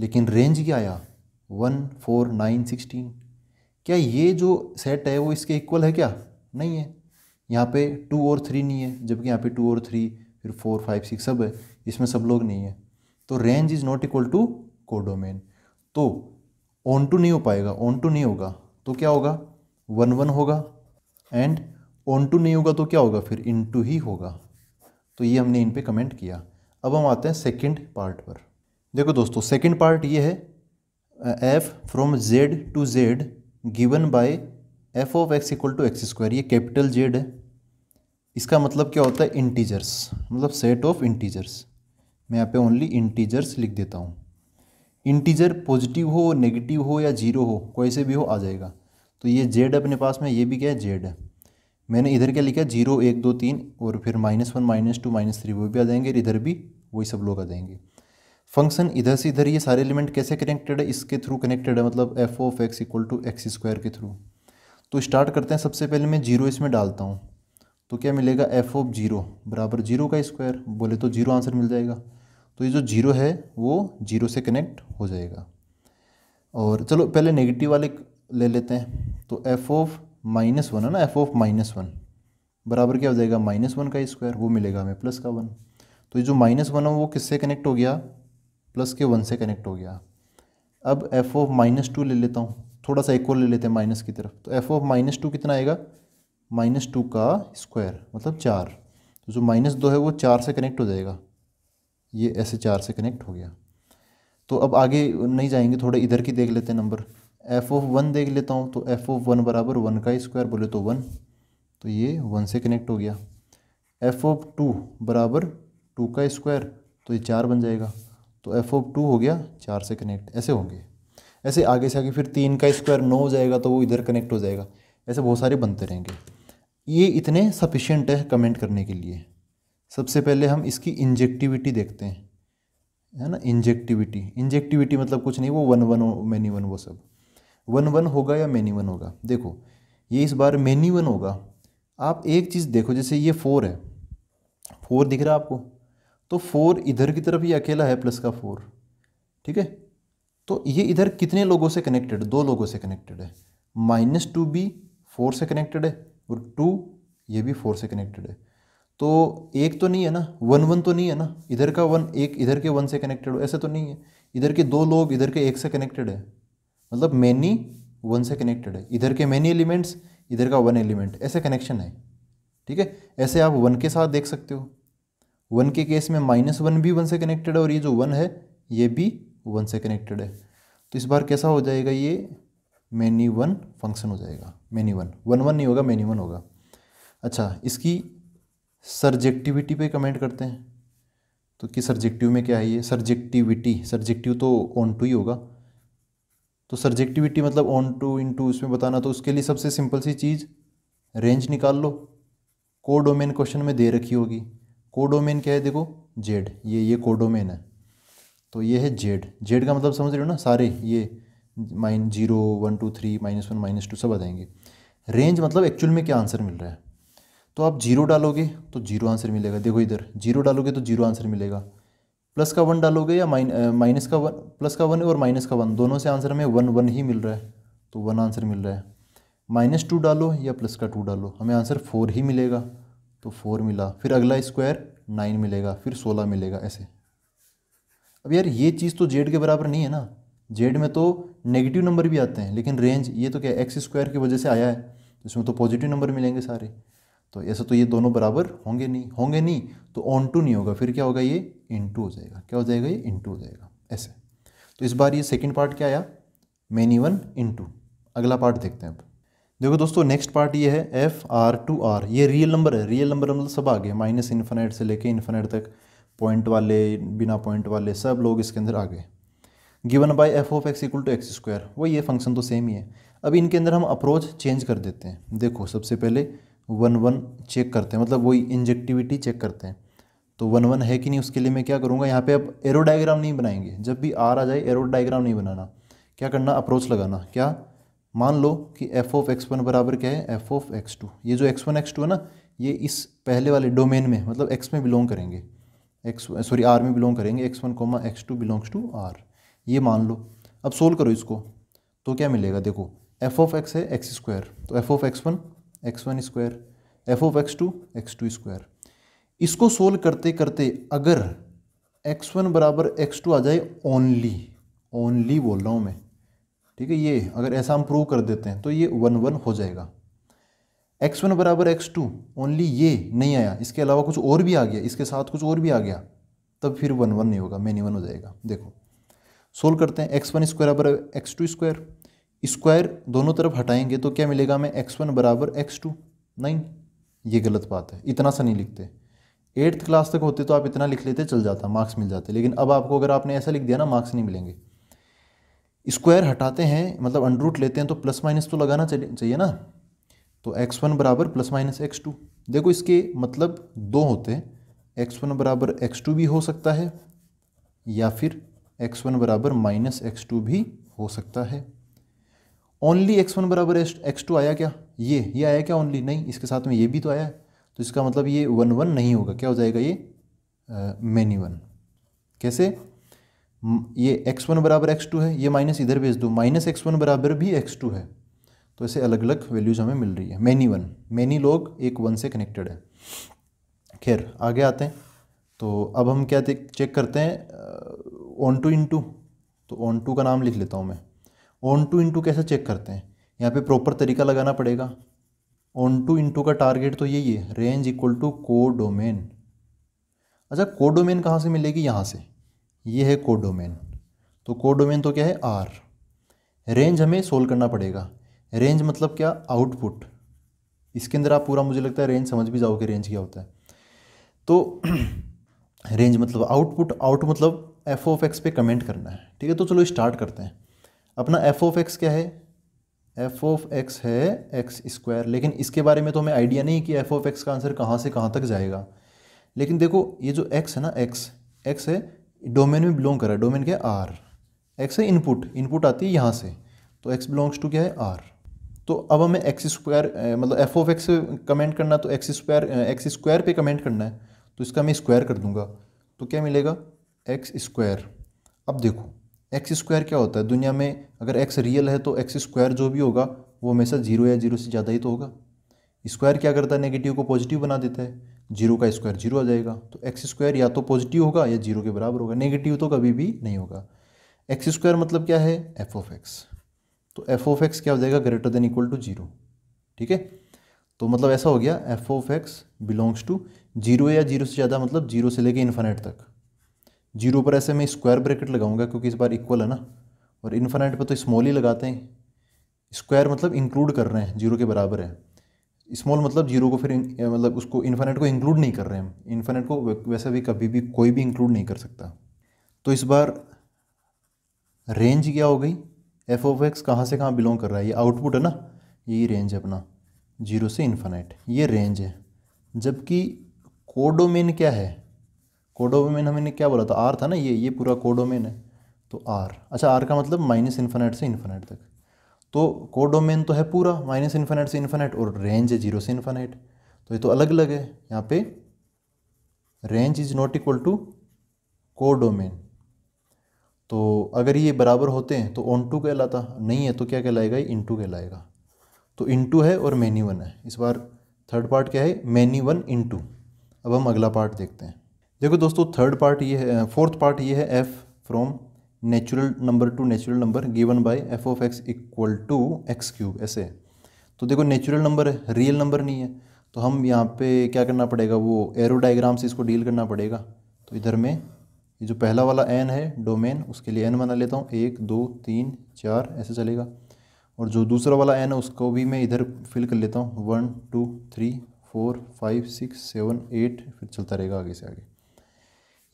लेकिन रेंज क्या आया 1, 4, 9, 16। क्या ये जो सेट है वो इसके इक्वल है क्या, नहीं है। यहाँ पे 2 और 3 नहीं है, जबकि यहाँ पे 2 और 3 फिर 4, 5, 6 सब है, इसमें सब लोग नहीं है। तो range is not equal to codomain, तो ऑन टू नहीं हो पाएगा, ऑन टू नहीं होगा तो क्या होगा, 1-1 होगा। एंड ऑन टू नहीं होगा तो क्या होगा, फिर इन टू ही होगा। तो ये हमने इन पे कमेंट किया। अब हम आते हैं सेकंड पार्ट पर। देखो दोस्तों, सेकंड पार्ट ये है, f from Z to Z given by f of x equal to x square. ये कैपिटल जेड है, इसका मतलब क्या होता है, इंटीजर्स, मतलब सेट ऑफ इंटीजर्स। मैं यहाँ पे ओनली इंटीजर्स लिख देता हूँ। इंटीजर पॉजिटिव हो नेगेटिव हो या जीरो हो, कोई से भी हो आ जाएगा। तो ये जेड अपने पास में, ये भी क्या है, जेड है। मैंने इधर क्या लिखा, 0, 1, 2, 3 और फिर -1, -2, -3 वो भी आ जाएंगे, इधर भी वही सब लोग आ जाएंगे। फंक्शन इधर से इधर, ये सारे एलिमेंट कैसे कनेक्टेड है, इसके थ्रू कनेक्टेड है, मतलब f of x equal to x square के थ्रू। तो स्टार्ट करते हैं, सबसे पहले मैं 0 इसमें डालता हूँ, तो क्या मिलेगा, एफ ऑफ 0 बराबर 0 का स्क्वायर बोले तो 0 आंसर मिल जाएगा। तो ये जो 0 है वो 0 से कनेक्ट हो जाएगा। और चलो पहले नेगेटिव वाले ले लेते हैं, तो एफ ऑफ -1 है ना, एफ ऑफ -1 बराबर क्या हो जाएगा, -1 का स्क्वायर, वो मिलेगा हमें प्लस का 1। तो ये जो -1 है वो किससे कनेक्ट हो गया, प्लस के 1 से कनेक्ट हो गया। अब एफ ऑफ -2 ले लेता हूँ, थोड़ा सा इक्वल ले लेते हैं माइनस की तरफ। तो एफ ऑफ -2 कितना आएगा, -2 का स्क्वायर मतलब 4। तो जो -2 है वो 4 से कनेक्ट हो जाएगा, ये ऐसे 4 से कनेक्ट हो गया। तो अब आगे नहीं जाएंगे, थोड़े इधर की देख लेते हैं नंबर, f(1) देख लेता हूँ। तो f(1) बराबर 1 का स्क्वायर बोले तो 1, तो ये 1 से कनेक्ट हो गया। f(2) बराबर 2 का स्क्वायर, तो ये 4 बन जाएगा। तो f(2) हो गया 4 से कनेक्ट। ऐसे होंगे, ऐसे आगे से आगे, फिर 3 का स्क्वायर 9 हो जाएगा तो वो इधर कनेक्ट हो जाएगा। ऐसे बहुत सारे बनते रहेंगे। ये इतने सफिशिएंट है कमेंट करने के लिए। सबसे पहले हम इसकी इंजेक्टिविटी देखते हैं, है ना, इंजेक्टिविटी मतलब कुछ नहीं, वो 1-1 मैनी 1 वो सब। 1-1 होगा या मैनी 1 होगा, देखो ये इस बार मैनी 1 होगा। आप एक चीज़ देखो, जैसे ये 4 है, 4 दिख रहा है आपको, तो 4 इधर की तरफ ये अकेला है प्लस का 4, ठीक है। तो ये इधर कितने लोगों से कनेक्टेड है, 2 लोगों से कनेक्टेड है। -2 भी 4 से कनेक्टेड है और 2 ये भी 4 से कनेक्टेड है। तो एक तो नहीं है ना, 1-1 तो नहीं है ना, इधर का 1 एक इधर के 1 से कनेक्टेड हो, ऐसे तो नहीं है। इधर के 2 लोग इधर के 1 से कनेक्टेड है, मतलब मैनी 1 से कनेक्टेड है। इधर के मैनी एलिमेंट्स, इधर का 1 एलिमेंट, ऐसे कनेक्शन है, ठीक है। ऐसे आप 1 के साथ देख सकते हो, वन के केस में -1 भी 1 से कनेक्टेड है और ये जो 1 है ये भी 1 से कनेक्टेड है। तो इस बार कैसा हो जाएगा, ये मैनी वन फंक्शन हो जाएगा। मैनी वन, 1 1 नहीं होगा, मैनी वन होगा। अच्छा, इसकी सर्जेक्टिविटी पे कमेंट करते हैं तो कि सर्जेक्टिव में क्या है ये। सर्जेक्टिविटी, सर्जेक्टिव तो ऑन टू ही होगा, तो सर्जेक्टिविटी मतलब ऑन टू इन टू इसमें बताना। तो उसके लिए सबसे सिंपल सी चीज़ रेंज निकाल लो। कोडोमेन क्वेश्चन में दे रखी होगी। कोडोमेन क्या है देखो, जेड, ये कोडोमेन है तो ये है जेड। जेड का मतलब समझ रहे हो ना, सारे ये -0 1 2 3 -1 -2 सब आ जाएंगे। रेंज मतलब एक्चुअल में क्या आंसर मिल रहा है। तो आप 0 डालोगे तो 0 आंसर मिलेगा। देखो इधर 0 डालोगे तो 0 आंसर मिलेगा। प्लस का 1 डालोगे या माइनस का 1, प्लस का 1 और माइनस का 1 दोनों से आंसर हमें 1 1 ही मिल रहा है तो 1 आंसर मिल रहा है। -2 डालो या प्लस का 2 डालो, हमें आंसर 4 ही मिलेगा तो 4 मिला। फिर अगला स्क्वायर 9 मिलेगा, फिर 16 मिलेगा ऐसे। अब यार ये चीज़ तो जेड के बराबर नहीं है ना, जेड में तो नेगेटिव नंबर भी आते हैं, लेकिन रेंज ये तो क्या x² की वजह से आया है तो इसमें तो पॉजिटिव नंबर मिलेंगे सारे। तो ऐसा तो ये दोनों बराबर होंगे नहीं, होंगे नहीं तो ऑन टू नहीं होगा, फिर क्या होगा, ये इनटू हो जाएगा। क्या हो जाएगा, ये इनटू हो जाएगा ऐसे। तो इस बार ये सेकंड पार्ट क्या आया, मैनी वन इनटू। अगला पार्ट देखते हैं अब। देखो दोस्तों नेक्स्ट पार्ट ये है FR टू R। ये रियल नंबर है, रियल नंबर मतलब सब आ गए, -∞ से लेके इन्फिनाइट तक, पॉइंट वाले बिना पॉइंट वाले सब लोग इसके अंदर आ गए। गिवन बाय f(x = x²) वो ये फंक्शन तो सेम ही है। अब इनके अंदर हम अप्रोच चेंज कर देते हैं। देखो सबसे पहले 1 1 चेक करते हैं, मतलब वही इंजेक्टिविटी चेक करते हैं। तो 1 1 है कि नहीं, उसके लिए मैं क्या करूँगा यहाँ पे, अब एरो डायग्राम नहीं बनाएंगे। जब भी r आ जाए एरो डायग्राम नहीं बनाना, क्या करना, अप्रोच लगाना। क्या, मान लो कि f(x1) बराबर क्या है f(x2)। ये जो x1 x2 है ना, ये इस पहले वाले डोमेन में मतलब x में बिलोंग करेंगे, r में बिलोंग करेंगे। x1, x2 belongs to r, ये मान लो। अब सोल्व करो इसको तो क्या मिलेगा, देखो f(x) है x² तो f(x1) x1², f(x2) x2²। इसको सोल्व करते करते अगर x1 बराबर x2 आ जाए, ओनली बोल रहा हूँ मैं, ठीक है। ये अगर ऐसा हम प्रूव कर देते हैं तो ये 1 1 हो जाएगा। x1 बराबर x2 ओनली ये नहीं आया, इसके अलावा कुछ और भी आ गया, इसके साथ कुछ और भी आ गया, तब फिर 1 1 नहीं होगा, मैनी वन हो जाएगा। देखो सोल्व करते हैं, x1 स्क्वायर बराबर x2 स्क्वायर, स्क्वायर दोनों तरफ हटाएंगे तो क्या मिलेगा हमें, x1 बराबर x2। नहीं, ये गलत बात है, इतना सा नहीं लिखते। 8th क्लास तक होते तो आप इतना लिख लेते, चल जाता, मार्क्स मिल जाते। लेकिन अब आपको अगर आपने ऐसा लिख दिया ना, मार्क्स नहीं मिलेंगे। स्क्वायर हटाते हैं मतलब अंडरूट लेते हैं तो प्लस माइनस तो लगाना चाहिए ना, तो x1 बराबर ± x2। देखो इसके मतलब दो होते हैं, x1 बराबर x2 भी हो सकता है या फिर x1 बराबर − x2 भी हो सकता है। ओनली x1 बराबर x2 आया क्या, ये आया क्या ओनली, नहीं, इसके साथ में ये भी तो आया है। तो इसका मतलब ये 1 1 नहीं होगा, क्या हो जाएगा ये मैनी 1। कैसे, ये x1 बराबर x2 है, ये माइनस इधर भेज दो, -x1 बराबर भी x2 है। तो ऐसे अलग अलग वैल्यूज हमें मिल रही है, मैनी 1। मैनी लोग एक 1 से कनेक्टेड है। खैर आगे आते हैं। तो अब हम क्या चेक करते हैं, ऑन टू इन टू। तो ऑन टू का नाम लिख लेता हूँ मैं। ऑन टू इंटू कैसे चेक करते हैं, यहाँ पे प्रॉपर तरीका लगाना पड़ेगा। ऑन टू इंटू का टारगेट तो यही है, रेंज = कोडोमेन। अच्छा, कोडोमेन कहाँ से मिलेगी, यहाँ से, ये है कोडोमेन। तो कोडोमेन तो क्या है r। रेंज हमें सोल्व करना पड़ेगा। रेंज मतलब क्या, आउटपुट। इसके अंदर आप पूरा, मुझे लगता है रेंज समझ भी जाओगे, रेंज क्या होता है। तो रेंज मतलब आउटपुट, आउट मतलब f(x) पे कमेंट करना है, ठीक है। तो चलो स्टार्ट करते हैं। अपना f(x) क्या है, f(x) है x²। लेकिन इसके बारे में तो हमें आइडिया नहीं कि f(x) का आंसर कहाँ से कहाँ तक जाएगा। लेकिन देखो ये जो x है ना, x है, डोमेन में बिलोंग कर रहा है। डोमेन क्या है, r। x है इनपुट, इनपुट आती है यहाँ से, तो x बिलोंग्स टू क्या है, r। तो अब हमें x² मतलब f(x) कमेंट करना, तो x स्क्वायर पे कमेंट करना है। तो इसका मैं स्क्वायर कर दूंगा तो क्या मिलेगा, x²। अब देखो x² क्या होता है, दुनिया में अगर x रियल है तो x² जो भी होगा वो हमेशा 0 या 0 से ज़्यादा ही तो होगा। स्क्वायर क्या करता है, नेगेटिव को पॉजिटिव बना देता है। 0 का स्क्वायर 0 आ जाएगा, तो x² या तो पॉजिटिव होगा या 0 के बराबर होगा, नेगेटिव तो कभी भी नहीं होगा। x² मतलब क्या है, f(x) तो f(x) क्या हो जाएगा, > 0, ठीक है। तो मतलब ऐसा हो गया f of x belongs to zero या जीरो से ज़्यादा, मतलब जीरो से लेके इन्फिनिट तक। जीरो पर ऐसे मैं स्क्वायर ब्रैकेट लगाऊंगा क्योंकि इस बार इक्वल है ना, और इन्फिनिट पर तो स्मॉल ही लगाते हैं। स्क्वायर मतलब इंक्लूड कर रहे हैं, जीरो के बराबर है। स्मॉल मतलब जीरो को फिर मतलब उसको इन्फिनिट को इंक्लूड नहीं कर रहे हैं हम। इन्फिनिट को वैसे भी कभी भी कोई भी इंक्लूड नहीं कर सकता। तो इस बार रेंज क्या हो गई, एफ ऑफ एक्स कहाँ से कहाँ बिलोंग कर रहा है, ये आउटपुट है ना, यही रेंज है अपना जीरो से इन्फिनिट, ये रेंज है। जबकि कोडोमेन क्या है, कोडोमेन हमने क्या बोला था, आर था ना, ये पूरा कोडोमेन है। तो आर, अच्छा आर का मतलब माइनस इन्फिनिट से इन्फिनिट तक। तो कोडोमेन तो है पूरा माइनस इन्फिनिट से इन्फिनिट, और रेंज है जीरो से इन्फिनिट। तो ये तो अलग अलग है, यहाँ पे range is not equal to codomain. तो अगर ये बराबर होते हैं तो ऑन टू कहलाता, नहीं है तो क्या कहलाएगा, ये इन टू कहलाएगा। तो इन टू है और मैनी वन है। इस बार थर्ड पार्ट क्या है, मैनी वन इन टू। अब हम अगला पार्ट देखते हैं। देखो दोस्तों, थर्ड पार्ट ये है, फोर्थ पार्ट ये है, f from natural number to natural number given by f of x equal to x cube, ऐसे। तो देखो नेचुरल नंबर है, रियल नंबर नहीं है, तो हम यहाँ पे क्या करना पड़ेगा, वो एरो डायग्राम से इसको डील करना पड़ेगा। तो इधर में ये जो पहला वाला एन है डोमेन, उसके लिए एन बना लेता हूँ, 1 2 3 4 ऐसे चलेगा। और जो दूसरा वाला एन है उसको भी मैं इधर फिल कर लेता हूँ, 1 2 3 4 5 6 7 8, फिर चलता रहेगा आगे से आगे।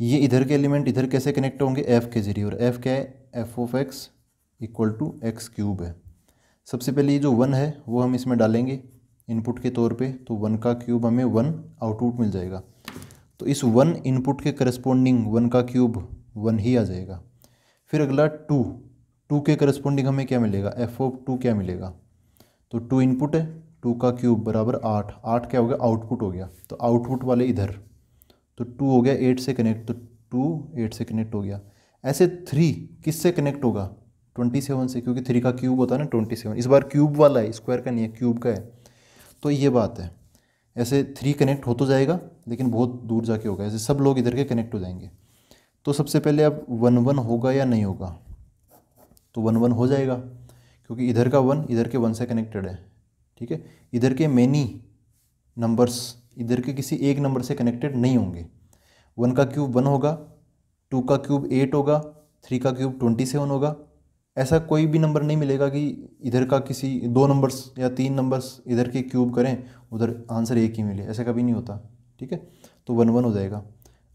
ये इधर के एलिमेंट इधर कैसे कनेक्ट होंगे, एफ़ के जरिए। और एफ़ क्या है, f of x equal to x cube है। सबसे पहले ये जो 1 है वो हम इसमें डालेंगे इनपुट के तौर पे, तो 1 का क्यूब हमें 1 आउटपुट मिल जाएगा। तो इस 1 इनपुट के करस्पोंडिंग 1 का क्यूब 1 ही आ जाएगा। फिर अगला 2 के करस्पोंडिंग हमें क्या मिलेगा, एफ ऑफ 2 क्या मिलेगा। तो 2 इनपुट है, 2 का क्यूब बराबर 8 क्या हो गया, आउटपुट हो गया। तो आउटपुट वाले इधर, तो 2 हो गया 8 से कनेक्ट, तो 2 8 से कनेक्ट हो गया। ऐसे 3 किससे कनेक्ट होगा, 27 से, क्योंकि 3 का क्यूब होता है ना 27। इस बार क्यूब वाला है, स्क्वायर का नहीं है, क्यूब का है। तो ये बात है, ऐसे 3 कनेक्ट हो तो जाएगा लेकिन बहुत दूर जाके होगा, ऐसे सब लोग इधर के कनेक्ट हो जाएंगे। तो सबसे पहले अब 1 1 होगा या नहीं होगा, तो 1 1 हो जाएगा क्योंकि इधर का 1 इधर के 1 से कनेक्टेड है, ठीक है। इधर के मैनी नंबर्स इधर के किसी एक नंबर से कनेक्टेड नहीं होंगे। 1 का क्यूब 1 होगा, 2 का क्यूब 8 होगा, 3 का क्यूब 27 होगा। ऐसा कोई भी नंबर नहीं मिलेगा कि इधर का किसी 2 नंबर्स या 3 नंबर्स इधर के क्यूब करें उधर आंसर एक ही मिले, ऐसा कभी नहीं होता, ठीक है। तो 1 1 हो जाएगा।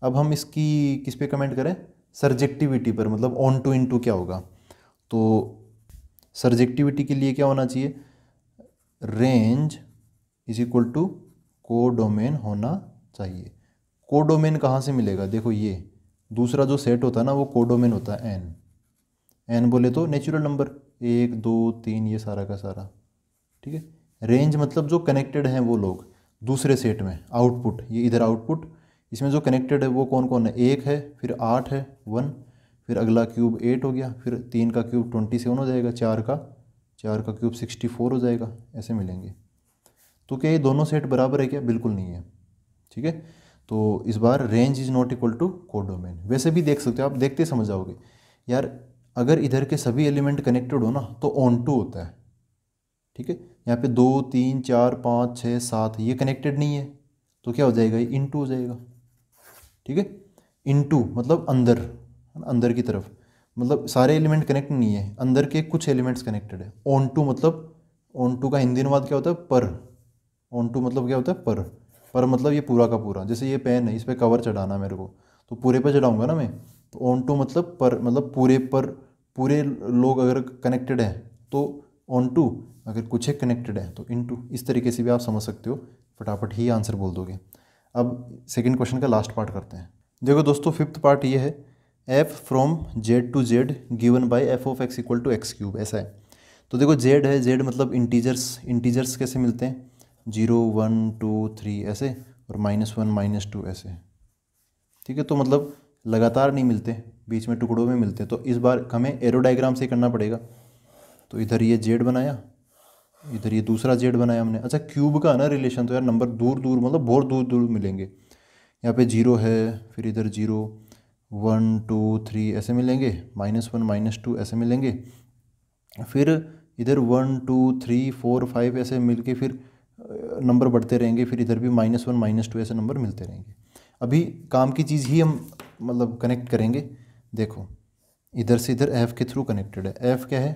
अब हम इसकी किस पे कमेंट करें, सर्जेक्टिविटी पर, मतलब ऑन टू इन टू क्या होगा। तो सर्जेक्टिविटी के लिए क्या होना चाहिए, range is equal to codomain होना चाहिए। कोडोमेन कहाँ से मिलेगा, देखो ये दूसरा जो सेट होता है ना वो कोडोमेन होता है, एन। एन बोले तो नेचुरल नंबर 1 2 3 ये सारा का सारा, ठीक है। रेंज मतलब जो कनेक्टेड हैं वो लोग दूसरे सेट में, आउटपुट ये इधर आउटपुट, इसमें जो कनेक्टेड है वो कौन कौन है, 1 है, फिर 8 है 1, फिर अगला क्यूब 8 हो गया, फिर 3 का क्यूब 27 हो जाएगा, 4 का क्यूब 64 हो जाएगा, ऐसे मिलेंगे। तो क्या ये दोनों सेट बराबर है क्या, बिल्कुल नहीं है, ठीक है। तो इस बार range is not equal to codomain. वैसे भी देख सकते हो आप, देखते समझ जाओगे यार, अगर इधर के सभी एलिमेंट कनेक्टेड हो ना तो ऑन टू होता है, ठीक है। यहाँ पे 2 3 4 5 6 7 ये कनेक्टेड नहीं है तो क्या हो जाएगा, ये इन टू हो जाएगा, ठीक है। इन टू मतलब अंदर, अंदर की तरफ, मतलब सारे एलिमेंट कनेक्ट नहीं है, अंदर के कुछ एलिमेंट्स कनेक्टेड है। ऑन टू मतलब, ऑन टू का हिंदी अनुवाद क्या होता है, पर। ऑन टू मतलब क्या होता है, पर। पर मतलब ये पूरा का पूरा, जैसे ये पेन है इस पर कवर चढ़ाना मेरे को, तो पूरे पर चढ़ाऊंगा ना मैं, तो ऑन टू मतलब पर, मतलब पूरे पर, पूरे लोग अगर कनेक्टेड हैं तो ऑन टू, अगर कुछ एक कनेक्टेड है तो इन टू। इस तरीके से भी आप समझ सकते हो, फटाफट ही आंसर बोल दोगे। अब सेकेंड क्वेश्चन का लास्ट पार्ट करते हैं। देखो दोस्तों, फिफ्थ पार्ट ये है, f from Z to Z given by f of x equal to x cube, ऐसा है। तो देखो जेड है, जेड मतलब इंटीजर्स। इंटीजर्स कैसे मिलते हैं, 0 1 2 3 ऐसे, और -1 -2 ऐसे, ठीक है। तो मतलब लगातार नहीं मिलते, बीच में टुकड़ों में मिलते। तो इस बार हमें एरो डायग्राम से करना पड़ेगा। तो इधर ये जेड बनाया, इधर ये दूसरा जेड बनाया हमने। अच्छा क्यूब का ना रिलेशन, तो यार नंबर दूर दूर, मतलब बहुत दूर दूर मिलेंगे। यहाँ पे 0 है, फिर इधर 0 1 2 3 ऐसे मिलेंगे, -1 -2 ऐसे मिलेंगे, फिर इधर 1 2 3 4 5 ऐसे मिल के फिर नंबर बढ़ते रहेंगे, फिर इधर भी -1 -2 ऐसे नंबर मिलते रहेंगे। अभी काम की चीज़ ही हम मतलब कनेक्ट करेंगे। देखो इधर से इधर f के थ्रू कनेक्टेड है। f क्या है?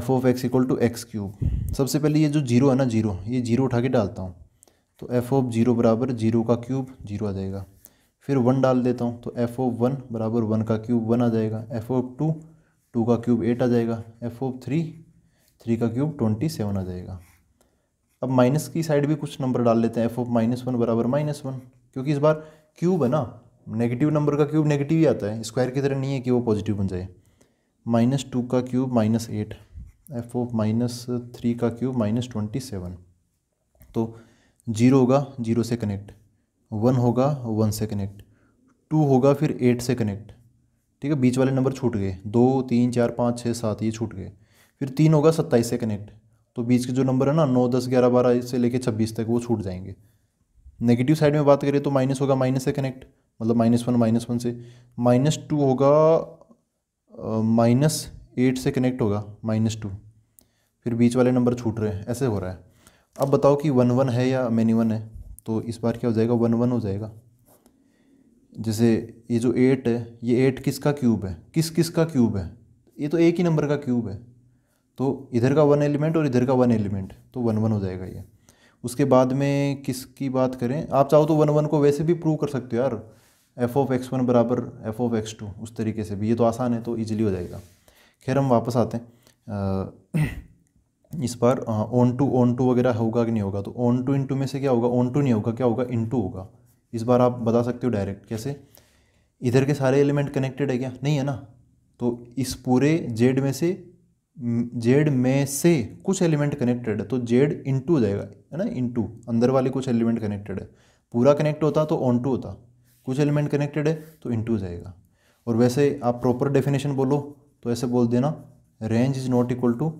f(x = x³। सबसे पहले ये जो जीरो है ना, जीरो, ये जीरो उठा के डालता हूँ तो f(0 = 0^³ 0 आ जाएगा। फिर 1 डाल देता हूँ तो f(1 = 1^³ 1 आ जाएगा। f(2 = 2^³ 8 आ जाएगा। f(3 = 3^³ 27 आ जाएगा। अब माइनस की साइड भी कुछ नंबर डाल लेते हैं। f(-1 = -1। क्योंकि इस बार क्यूब है ना, नेगेटिव नंबर का क्यूब नेगेटिव ही आता है, स्क्वायर की तरह नहीं है कि वो पॉजिटिव बन जाए। -2^³ - 8, f(-3^³ -27। तो 0 होगा 0 से कनेक्ट, 1 होगा 1 से कनेक्ट, 2 होगा फिर 8 से कनेक्ट। ठीक है, बीच वाले नंबर छूट गए, 2, 3, 4, 5, 6, 7 ये छूट गए। फिर 3 होगा 27 से कनेक्ट, तो बीच के जो नंबर है ना 9, 10, 11, 12 से लेके 26 तक वो छूट जाएंगे। नेगेटिव साइड में बात करें तो माइनस होगा माइनस से कनेक्ट, मतलब -1 - 1 से। -2 होगा -8 से कनेक्ट होगा, -2, फिर बीच वाले नंबर छूट रहे हैं, ऐसे हो रहा है। अब बताओ कि 1 1 है या -1 है, तो इस बार क्या हो जाएगा? 1 1 हो जाएगा। जैसे ये जो 8 है, ये 8 किसका क्यूब है? किसका क्यूब है? ये तो एक ही नंबर का क्यूब है, तो इधर का 1 एलिमेंट और इधर का 1 एलिमेंट, तो 1 1 हो जाएगा ये। उसके बाद में किसकी बात करें? आप चाहो तो 1 1 को वैसे भी प्रूव कर सकते हो यार, f(x1 = f(x2) उस तरीके से भी, ये तो आसान है तो ईजिली हो जाएगा। खैर हम वापस आते हैं। इस बार ऑन टू वगैरह होगा कि नहीं होगा? तो ऑन टू में से क्या होगा? ऑन टू नहीं होगा, क्या होगा? इनटू होगा। इस बार आप बता सकते हो डायरेक्ट कैसे, इधर के सारे एलिमेंट कनेक्टेड है क्या? नहीं है ना, तो इस पूरे जेड में से कुछ एलिमेंट कनेक्टेड है, तो जेड इनटू हो जाएगा, है ना, इनटू। अंदर वाले कुछ एलिमेंट कनेक्टेड है, पूरा कनेक्ट होता तो ऑन टू होता, कुछ एलिमेंट कनेक्टेड है तो इनटू हो जाएगा। और वैसे आप प्रॉपर डेफिनेशन बोलो तो ऐसे बोल देना, रेंज ≠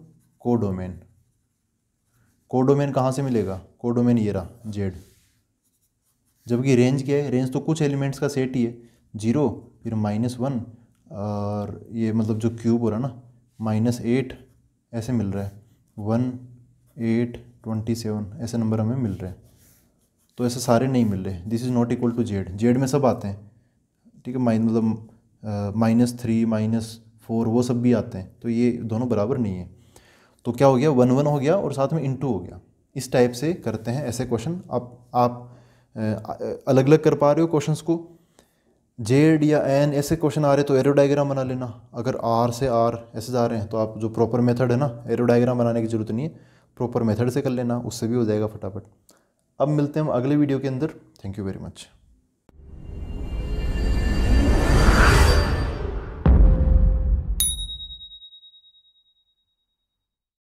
कोडोमेन। कोडोमेन कहाँ से मिलेगा? कोडोमेन ये रहा जेड। जबकि रेंज क्या है? रेंज तो कुछ एलिमेंट्स का सेट ही है, 0 फिर -1 और ये मतलब जो क्यूब हो रहा है ना -8 ऐसे मिल रहा है, 1, 8, 27 ऐसे नंबर हमें मिल रहे हैं। तो ऐसे सारे नहीं मिल रहे, this ≠ जेड, जेड में सब आते हैं। ठीक है, मतलब -3, -4 वो सब भी आते हैं, तो ये दोनों बराबर नहीं है। तो क्या हो गया? 1 1 हो गया और साथ में इनटू हो गया। इस टाइप से करते हैं ऐसे क्वेश्चन। आप अलग अलग कर पा रहे हो क्वेश्चंस को, जेड या एन ऐसे क्वेश्चन आ रहे तो एरो डायग्राम बना लेना। अगर आर से आर ऐसे जा रहे हैं तो आप जो प्रॉपर मेथड है ना, एरो डायग्राम बनाने की ज़रूरत नहीं है, प्रॉपर मेथड से कर लेना, उससे भी हो जाएगा फटाफट। अब मिलते हैं हम अगले वीडियो के अंदर। Thank you very much.